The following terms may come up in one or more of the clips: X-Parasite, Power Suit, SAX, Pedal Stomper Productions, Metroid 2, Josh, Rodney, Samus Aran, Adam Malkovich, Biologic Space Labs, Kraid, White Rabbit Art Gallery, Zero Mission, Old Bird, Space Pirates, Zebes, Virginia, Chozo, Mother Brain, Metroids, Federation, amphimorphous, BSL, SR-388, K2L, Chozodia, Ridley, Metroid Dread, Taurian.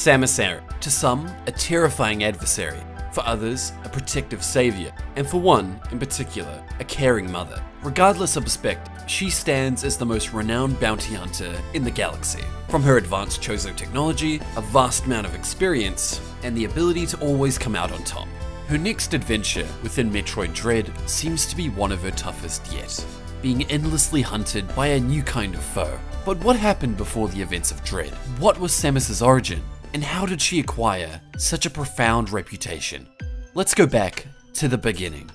Samus Aran. To some, a terrifying adversary, for others, a protective savior, and for one, in particular, a caring mother. Regardless of perspective, she stands as the most renowned bounty hunter in the galaxy. From her advanced Chozo technology, a vast amount of experience, and the ability to always come out on top. Her next adventure within Metroid Dread seems to be one of her toughest yet, being endlessly hunted by a new kind of foe. But what happened before the events of Dread? What was Samus's origin? And how did she acquire such a profound reputation? Let's go back to the beginning.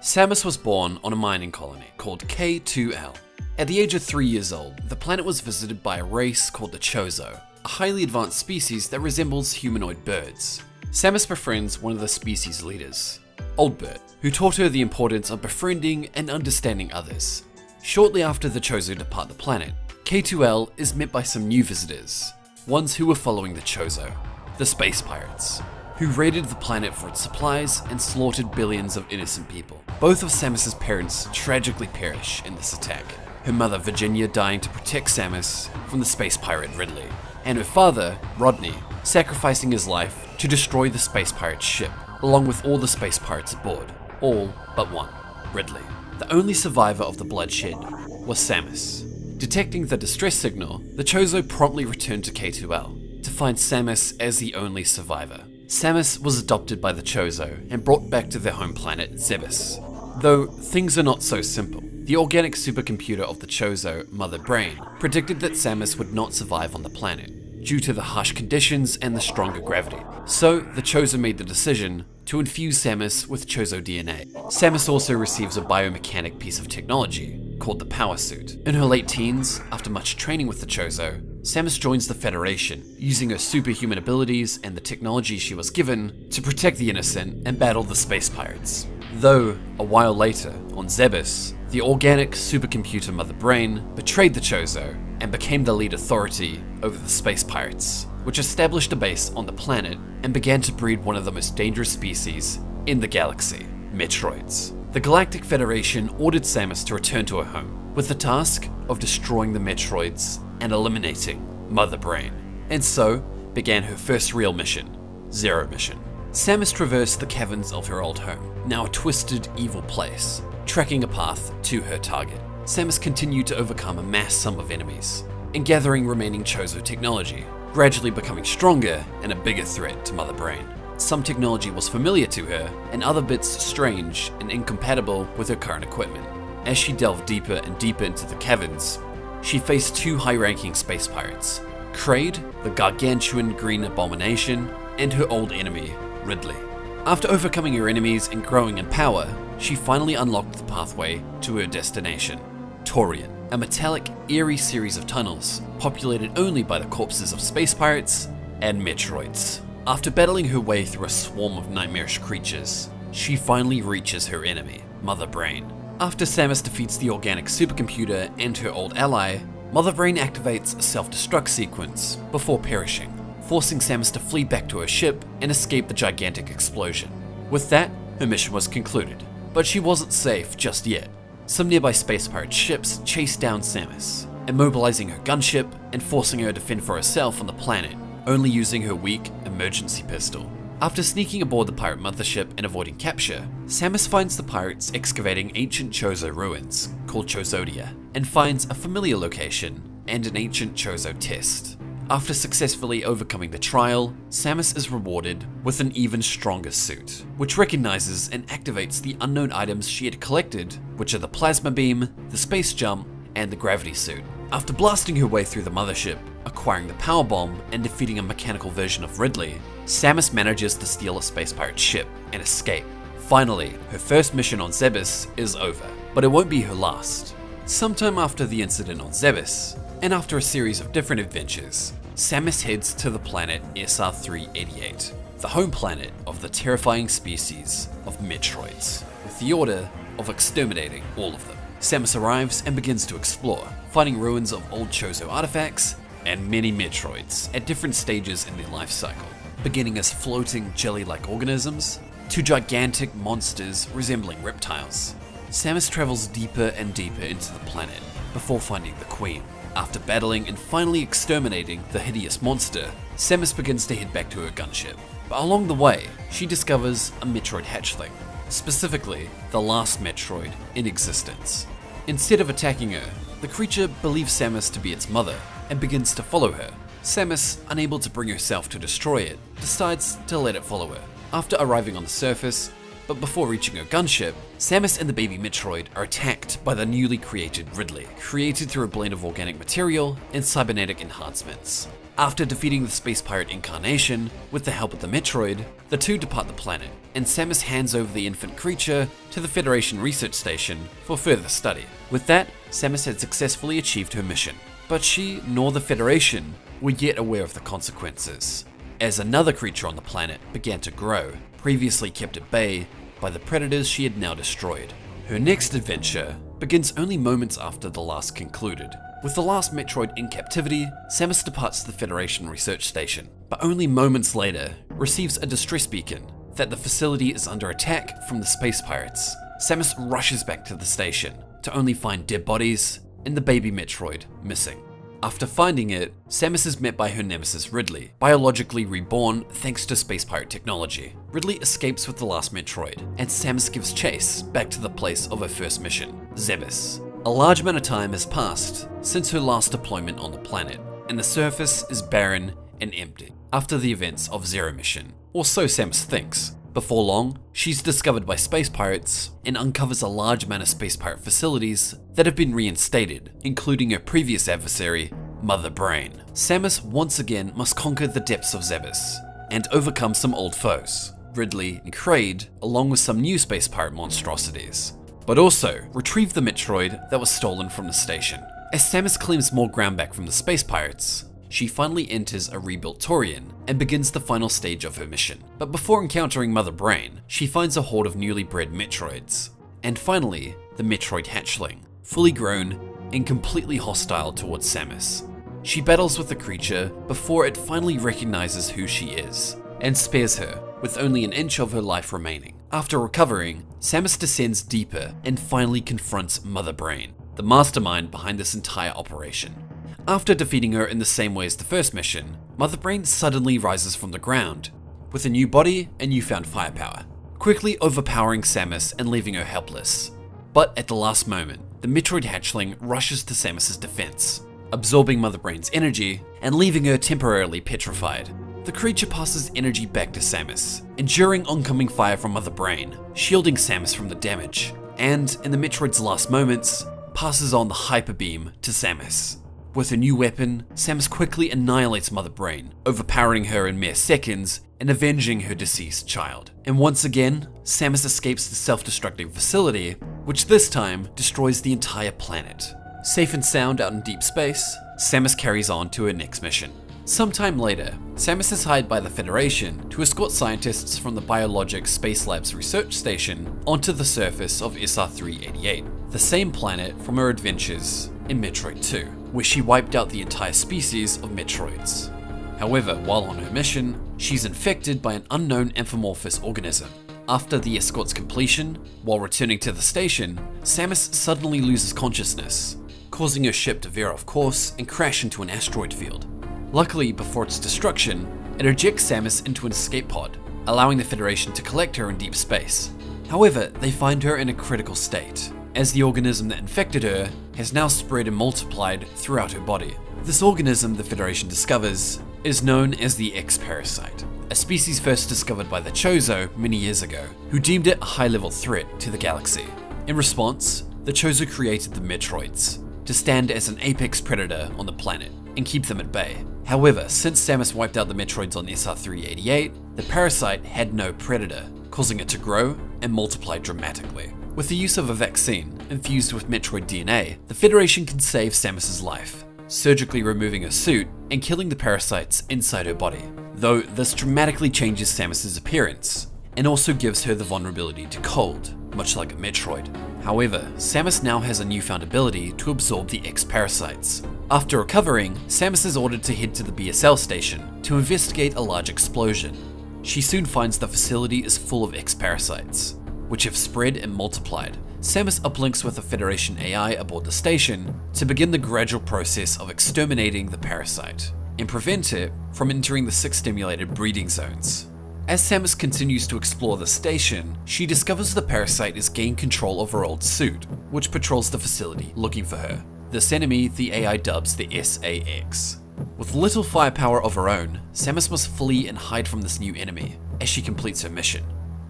Samus was born on a mining colony called K2L. At the age of 3 years old, the planet was visited by a race called the Chozo, a highly advanced species that resembles humanoid birds. Samus befriends one of the species' leaders, Old Bird, who taught her the importance of befriending and understanding others. Shortly after the Chozo depart the planet, K2L is met by some new visitors, ones who were following the Chozo, the Space Pirates, who raided the planet for its supplies and slaughtered billions of innocent people. Both of Samus's parents tragically perish in this attack. Her mother Virginia dying to protect Samus from the space pirate Ridley, and her father, Rodney, sacrificing his life to destroy the space pirate ship, along with all the space pirates aboard, all but one, Ridley. The only survivor of the bloodshed was Samus. Detecting the distress signal, the Chozo promptly returned to K2L to find Samus as the only survivor. Samus was adopted by the Chozo and brought back to their home planet, Zebes. Though things are not so simple. The organic supercomputer of the Chozo, Mother Brain, predicted that Samus would not survive on the planet due to the harsh conditions and the stronger gravity. So the Chozo made the decision to infuse Samus with Chozo DNA. Samus also receives a biomechanic piece of technology called the Power Suit. In her late teens, after much training with the Chozo, Samus joins the Federation, using her superhuman abilities and the technology she was given to protect the innocent and battle the space pirates. Though, a while later, on Zebes, the organic supercomputer Mother Brain betrayed the Chozo and became the lead authority over the space pirates, which established a base on the planet and began to breed one of the most dangerous species in the galaxy, Metroids. The Galactic Federation ordered Samus to return to her home with the task of destroying the Metroids and eliminating Mother Brain, and so began her first real mission, Zero Mission. Samus traversed the caverns of her old home, now a twisted, evil place, tracking a path to her target. Samus continued to overcome a mass sum of enemies, and gathering remaining Chozo technology, gradually becoming stronger and a bigger threat to Mother Brain. Some technology was familiar to her, and other bits strange and incompatible with her current equipment. As she delved deeper and deeper into the caverns, she faced two high-ranking space pirates, Kraid, the gargantuan green abomination, and her old enemy, Ridley. After overcoming her enemies and growing in power, she finally unlocked the pathway to her destination, Taurian, a metallic, eerie series of tunnels populated only by the corpses of space pirates and Metroids. After battling her way through a swarm of nightmarish creatures, she finally reaches her enemy, Mother Brain. After Samus defeats the organic supercomputer and her old ally, Mother Brain activates a self-destruct sequence before perishing, forcing Samus to flee back to her ship and escape the gigantic explosion. With that, her mission was concluded, but she wasn't safe just yet. Some nearby space pirate ships chased down Samus, immobilizing her gunship and forcing her to fend for herself on the planet, only using her weak emergency pistol. After sneaking aboard the pirate mothership and avoiding capture, Samus finds the pirates excavating ancient Chozo ruins, called Chozodia, and finds a familiar location and an ancient Chozo test. After successfully overcoming the trial, Samus is rewarded with an even stronger suit, which recognizes and activates the unknown items she had collected, which are the plasma beam, the space jump, and the gravity suit. After blasting her way through the mothership, acquiring the power bomb, and defeating a mechanical version of Ridley, Samus manages to steal a space pirate ship and escape. Finally, her first mission on Zebes is over, but it won't be her last. Sometime after the incident on Zebes, and after a series of different adventures, Samus heads to the planet SR-388, the home planet of the terrifying species of Metroids, with the order of exterminating all of them. Samus arrives and begins to explore, finding ruins of old Chozo artifacts and many Metroids at different stages in their life cycle, beginning as floating jelly-like organisms to gigantic monsters resembling reptiles. Samus travels deeper and deeper into the planet before finding the Queen. After battling and finally exterminating the hideous monster, Samus begins to head back to her gunship. But along the way, she discovers a Metroid hatchling, specifically the last Metroid in existence. Instead of attacking her, the creature believes Samus to be its mother and begins to follow her. Samus, unable to bring herself to destroy it, decides to let it follow her. After arriving on the surface, but before reaching her gunship, Samus and the baby Metroid are attacked by the newly created Ridley, created through a blend of organic material and cybernetic enhancements. After defeating the Space Pirate incarnation with the help of the Metroid, the two depart the planet, and Samus hands over the infant creature to the Federation research station for further study. With that, Samus had successfully achieved her mission, but she nor the Federation were yet aware of the consequences, as another creature on the planet began to grow, previously kept at bay by the predators she had now destroyed. Her next adventure begins only moments after the last concluded. With the last Metroid in captivity, Samus departs the Federation research station, but only moments later receives a distress beacon that the facility is under attack from the Space Pirates. Samus rushes back to the station to only find dead bodies and the baby Metroid missing. After finding it, Samus is met by her nemesis Ridley, biologically reborn thanks to space pirate technology. Ridley escapes with the last Metroid, and Samus gives chase back to the place of her first mission, Zebes. A large amount of time has passed since her last deployment on the planet, and the surface is barren and empty after the events of Zero Mission, or so Samus thinks. Before long, she's discovered by space pirates and uncovers a large amount of space pirate facilities that have been reinstated, including her previous adversary, Mother Brain. Samus once again must conquer the depths of Zebes and overcome some old foes, Ridley and Kraid, along with some new space pirate monstrosities, but also retrieve the Metroid that was stolen from the station. As Samus claims more ground back from the space pirates, she finally enters a rebuilt Taurian and begins the final stage of her mission. But before encountering Mother Brain, she finds a horde of newly bred Metroids, and finally, the Metroid hatchling, fully grown and completely hostile towards Samus. She battles with the creature before it finally recognizes who she is, and spares her, with only an inch of her life remaining. After recovering, Samus descends deeper and finally confronts Mother Brain, the mastermind behind this entire operation. After defeating her in the same way as the first mission, Mother Brain suddenly rises from the ground, with a new body and newfound firepower, quickly overpowering Samus and leaving her helpless. But at the last moment, the Metroid hatchling rushes to Samus's defense, absorbing Mother Brain's energy and leaving her temporarily petrified. The creature passes energy back to Samus, enduring oncoming fire from Mother Brain, shielding Samus from the damage, and, in the Metroid's last moments, passes on the hyper beam to Samus. With her new weapon, Samus quickly annihilates Mother Brain, overpowering her in mere seconds and avenging her deceased child. And once again, Samus escapes the self-destructing facility, which this time destroys the entire planet. Safe and sound out in deep space, Samus carries on to her next mission. Sometime later, Samus is hired by the Federation to escort scientists from the Biologic Space Labs research station onto the surface of SR-388, the same planet from her adventures in Metroid 2, where she wiped out the entire species of Metroids. However, while on her mission, she's infected by an unknown amphimorphous organism. After the escort's completion, while returning to the station, Samus suddenly loses consciousness, causing her ship to veer off course and crash into an asteroid field. Luckily, before its destruction, it ejects Samus into an escape pod, allowing the Federation to collect her in deep space. However, they find her in a critical state, as the organism that infected her has now spread and multiplied throughout her body. This organism, the Federation discovers, is known as the X-Parasite, a species first discovered by the Chozo many years ago, who deemed it a high-level threat to the galaxy. In response, the Chozo created the Metroids to stand as an apex predator on the planet and keep them at bay. However, since Samus wiped out the Metroids on SR-388, the parasite had no predator, causing it to grow and multiply dramatically. With the use of a vaccine infused with Metroid DNA, the Federation can save Samus's life, surgically removing her suit and killing the parasites inside her body. Though this dramatically changes Samus's appearance and also gives her the vulnerability to cold, much like a Metroid. However, Samus now has a newfound ability to absorb the X-Parasites. After recovering, Samus is ordered to head to the BSL station to investigate a large explosion. She soon finds the facility is full of X-Parasites, which have spread and multiplied. Samus uplinks with the Federation AI aboard the station to begin the gradual process of exterminating the parasite and prevent it from entering the 6 stimulated breeding zones. As Samus continues to explore the station, she discovers the parasite has gained control of her old suit, which patrols the facility looking for her. This enemy, the AI dubs the SAX. With little firepower of her own, Samus must flee and hide from this new enemy as she completes her mission.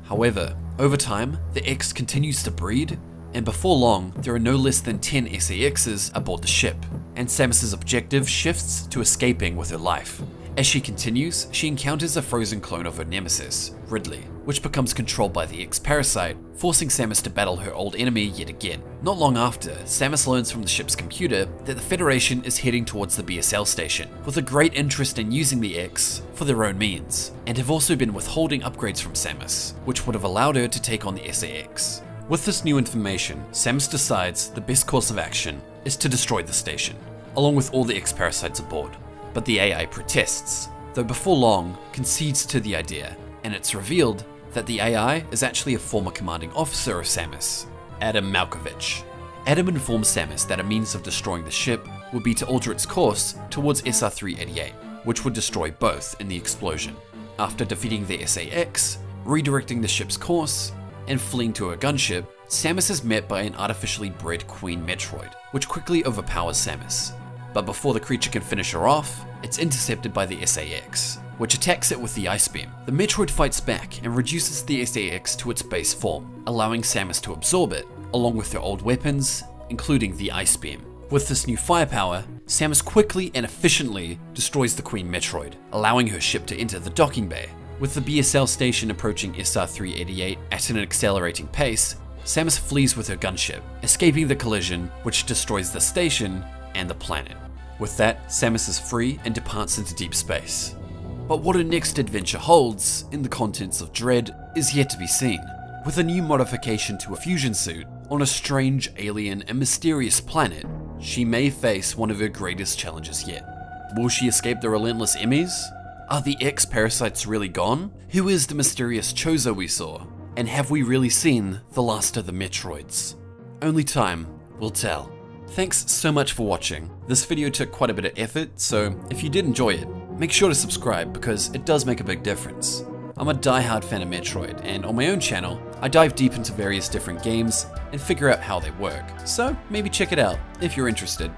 However, over time, the X continues to breed, and before long, there are no less than 10 SAXs aboard the ship, and Samus's objective shifts to escaping with her life. As she continues, she encounters a frozen clone of her nemesis, Ridley, which becomes controlled by the X-Parasite, forcing Samus to battle her old enemy yet again. Not long after, Samus learns from the ship's computer that the Federation is heading towards the BSL station, with a great interest in using the X for their own means, and have also been withholding upgrades from Samus, which would have allowed her to take on the SAX. With this new information, Samus decides the best course of action is to destroy the station, along with all the X-Parasites aboard. But the AI protests, though before long concedes to the idea, and it's revealed that the AI is actually a former commanding officer of Samus, Adam Malkovich. Adam informs Samus that a means of destroying the ship would be to alter its course towards SR-388, which would destroy both in the explosion. After defeating the SAX, redirecting the ship's course, and fleeing to her gunship, Samus is met by an artificially bred Queen Metroid, which quickly overpowers Samus. But before the creature can finish her off, it's intercepted by the SAX, which attacks it with the Ice Beam. The Metroid fights back and reduces the SAX to its base form, allowing Samus to absorb it, along with her old weapons, including the Ice Beam. With this new firepower, Samus quickly and efficiently destroys the Queen Metroid, allowing her ship to enter the docking bay. With the BSL station approaching SR-388 at an accelerating pace, Samus flees with her gunship, escaping the collision, which destroys the station and the planet. With that, Samus is free and departs into deep space. But what her next adventure holds in the contents of Dread is yet to be seen. With a new modification to a fusion suit, on a strange, alien, and mysterious planet, she may face one of her greatest challenges yet. Will she escape the relentless Emmys? Are the X-Parasites really gone? Who is the mysterious Chozo we saw? And have we really seen the last of the Metroids? Only time will tell. Thanks so much for watching. This video took quite a bit of effort, so if you did enjoy it, make sure to subscribe because it does make a big difference. I'm a die-hard fan of Metroid, and on my own channel, I dive deep into various different games and figure out how they work, so maybe check it out if you're interested.